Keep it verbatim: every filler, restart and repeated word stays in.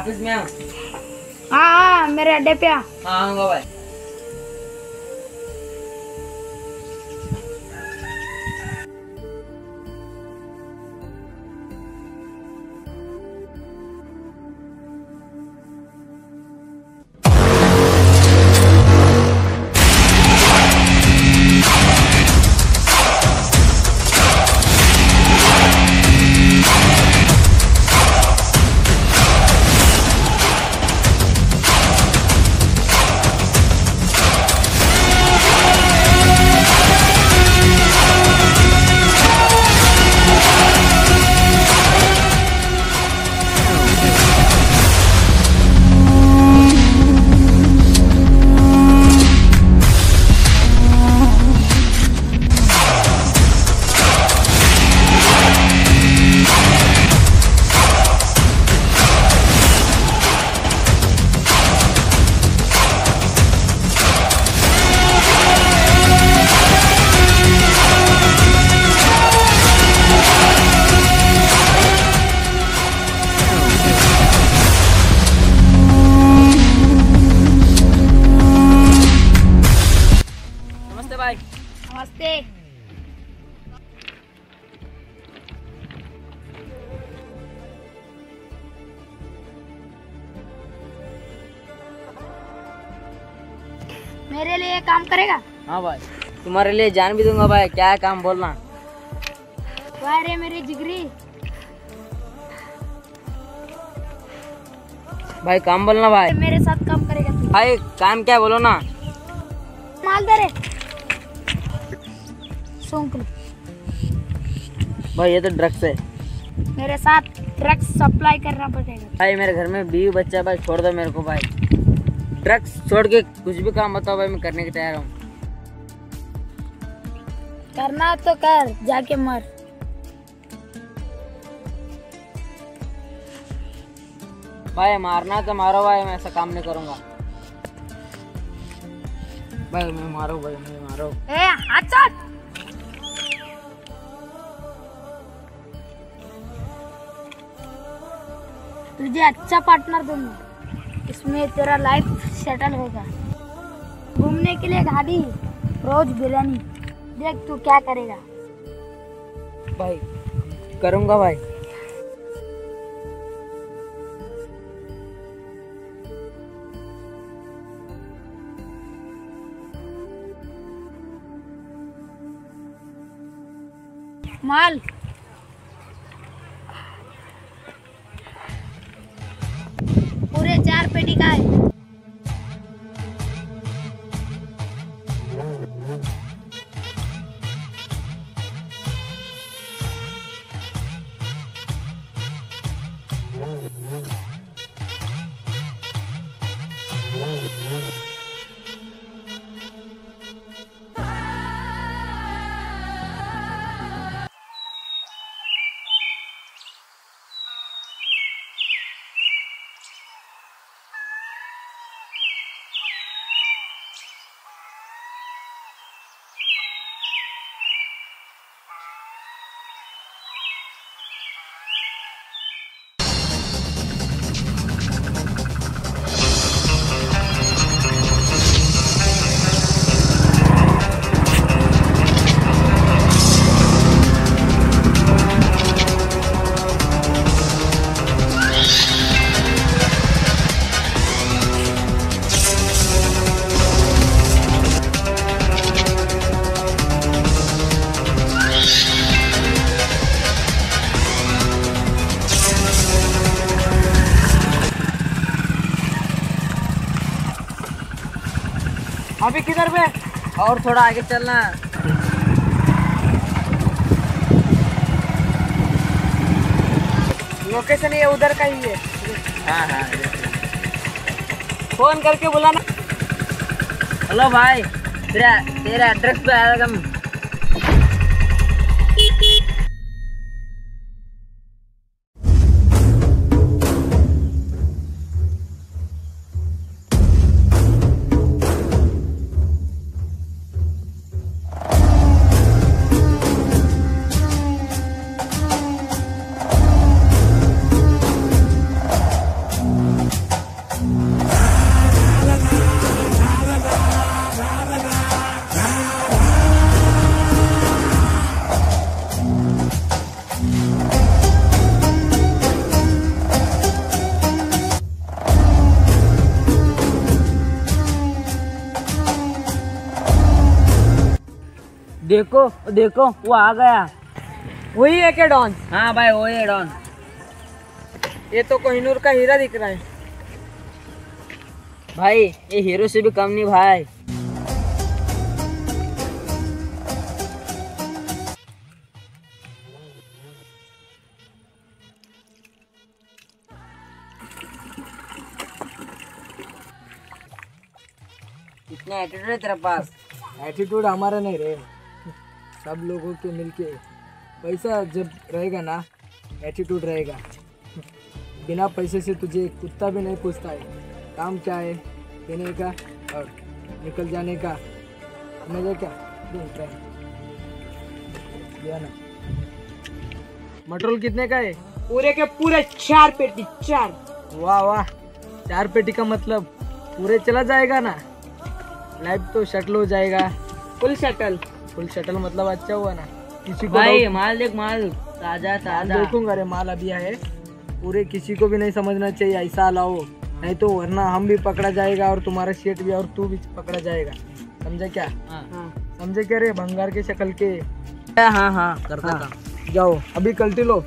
Office में हूँ। हाँ हाँ मेरे अड्डे पे। हाँ आऊँगा भाई। नमस्ते। मेरे लिए काम करेगा? हाँ भाई, तुम्हारे लिए जान भी दूंगा भाई। क्या काम बोलना भाई। रे मेरे जिगरी भाई, काम बोलना भाई। मेरे साथ काम करेगा भाई? काम क्या बोलो ना। मालदार है भाई, ये तो ड्रग्स है। मेरे साथ ड्रग्स सप्लाई करना पड़ेगा भाई। मेरे घर में बीवी बच्चा भाई, छोड़ दो मेरे को भाई। ड्रग्स छोड़ के कुछ भी काम बताओ भाई, मैं करने के तैयार हूँ। करना तो कर, जाके मर। भाई मारना तो मारो भाई, मैं ऐसा काम नहीं करूँगा भाई। मैं मारो भाई, मैं मारो। ए, अच्छा तुझे अच्छा पार्टनर दूंगा, इसमें तेरा लाइफ सेटल होगा। घूमने के लिए गाड़ी, रोज बिरयानी, देख तू क्या करेगा। भाई करूंगा भाई। माल पूरे चार पेटी का है। अभी किधर पे? और थोड़ा आगे चलना है। लोकेशन ये उधर का ही है। हाँ हाँ, फोन करके बुलाना। हेलो भाई, तेरा तेरा एड्रेस पे आएगा। देखो देखो वो आ गया। वही है क्या डॉन? हाँ भाई वही है डॉन। ये तो कोहिनूर का हीरा दिख रहा है भाई, ये हीरो से भी कम नहीं भाई। कितना एटीट्यूड है तेरे पास? एटीट्यूड हमारा नहीं रे, सब लोगों के मिलके। पैसा जब रहेगा ना एटीट्यूड रहेगा। बिना पैसे से तुझे कुत्ता भी नहीं पूछता है काम क्या है, देने का और निकल जाने का, समझे क्या? ना मटरोल कितने का है? पूरे के पूरे चार पेटी। चार? वाह वाह, चार पेटी का मतलब पूरे चला जाएगा ना। लाइफ तो शटल हो जाएगा। Full shuttle? फुल शटल मतलब अच्छा हुआ ना। किसी को भाई माल देख, माल ताजा ताजा देखूंगा रे, माल अभी है पूरे। किसी को भी नहीं समझना चाहिए ऐसा लाओ, नहीं तो वरना हम भी पकड़ा जाएगा और तुम्हारा सेट भी और तू भी पकड़ा जाएगा, समझे क्या? हाँ। समझे क्या रे भंगार के शक्ल के? हाँ हाँ करता था। जाओ अभी कल्टी लो।